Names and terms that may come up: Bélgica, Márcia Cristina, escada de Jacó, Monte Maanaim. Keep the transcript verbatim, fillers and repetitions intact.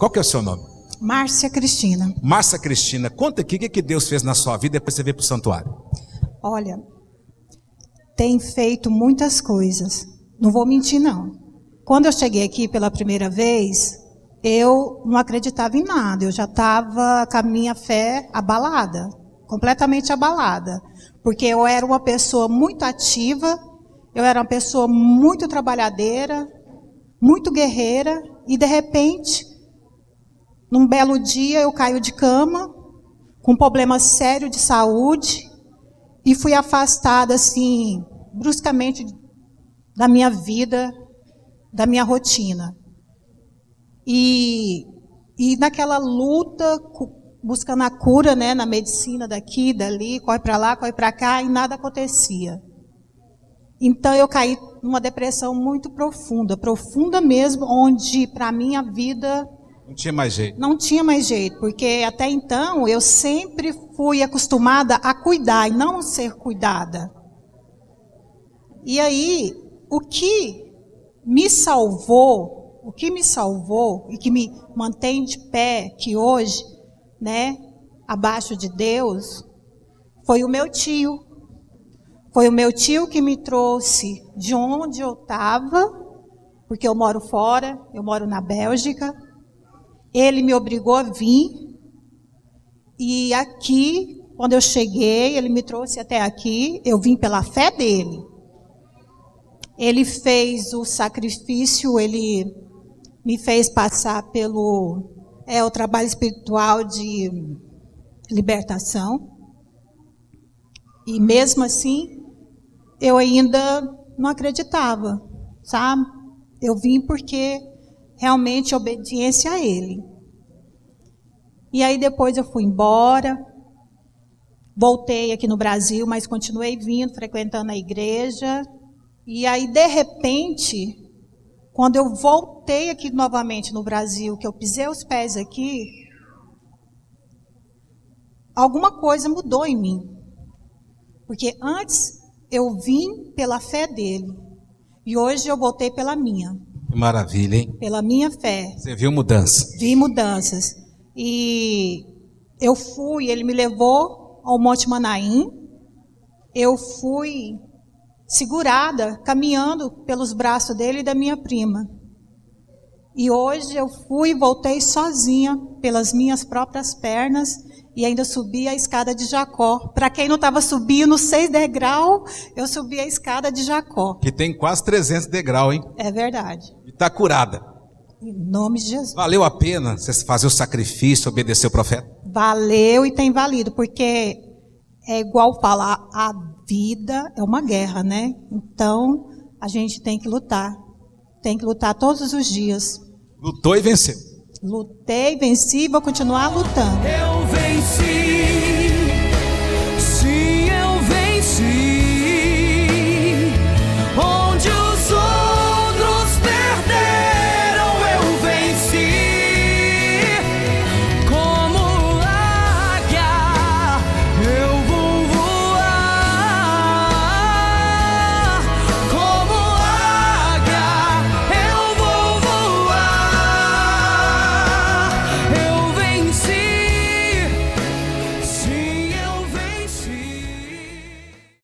Qual que é o seu nome? Márcia Cristina. Márcia Cristina, conta aqui o que, que Deus fez na sua vida e depois você veio para o santuário. Olha, tem feito muitas coisas. Não vou mentir, não. Quando eu cheguei aqui pela primeira vez, eu não acreditava em nada. Eu já estava com a minha fé abalada, completamente abalada. Porque eu era uma pessoa muito ativa, eu era uma pessoa muito trabalhadeira, muito guerreira, e de repente, num belo dia, eu caio de cama, com um problema sério de saúde, e fui afastada, assim, bruscamente da minha vida, da minha rotina. E, e naquela luta, buscando a cura, né, na medicina daqui, dali, corre para lá, corre para cá, e nada acontecia. Então, eu caí numa depressão muito profunda, profunda mesmo, onde, para mim, a vida... Não tinha mais jeito. Não tinha mais jeito, porque até então eu sempre fui acostumada a cuidar e não ser cuidada. E aí, o que me salvou, o que me salvou e que me mantém de pé, que hoje, né, abaixo de Deus, foi o meu tio. Foi o meu tio que me trouxe de onde eu estava, porque eu moro fora, eu moro na Bélgica. Ele me obrigou a vir, e aqui, quando eu cheguei, ele me trouxe até aqui, eu vim pela fé dele. Ele fez o sacrifício, ele me fez passar pelo é, o trabalho espiritual de libertação. E mesmo assim, eu ainda não acreditava, sabe? Eu vim porque... realmente obediência a ele. E aí depois eu fui embora, voltei aqui no Brasil, mas continuei vindo, frequentando a igreja. E aí, de repente, quando eu voltei aqui novamente no Brasil, que eu pisei os pés aqui, alguma coisa mudou em mim. Porque antes eu vim pela fé dele, e hoje eu voltei pela minha. Que maravilha, hein? Pela minha fé. Você viu mudanças? Vi mudanças. E eu fui, ele me levou ao Monte Maanaim. Eu fui segurada, caminhando pelos braços dele e da minha prima. E hoje eu fui e voltei sozinha, pelas minhas próprias pernas, e ainda subi a escada de Jacó. Para quem não estava subindo, seis degraus, eu subi a escada de Jacó. Que tem quase trezentos degraus, hein? É verdade. E está curada. Em nome de Jesus. Valeu a pena você fazer o sacrifício, obedecer o profeta? Valeu e tem valido, porque é igual falar, a vida é uma guerra, né? Então, a gente tem que lutar. Tem que lutar todos os dias. Lutou e venceu. Lutei, venci e vou continuar lutando. Eu venci.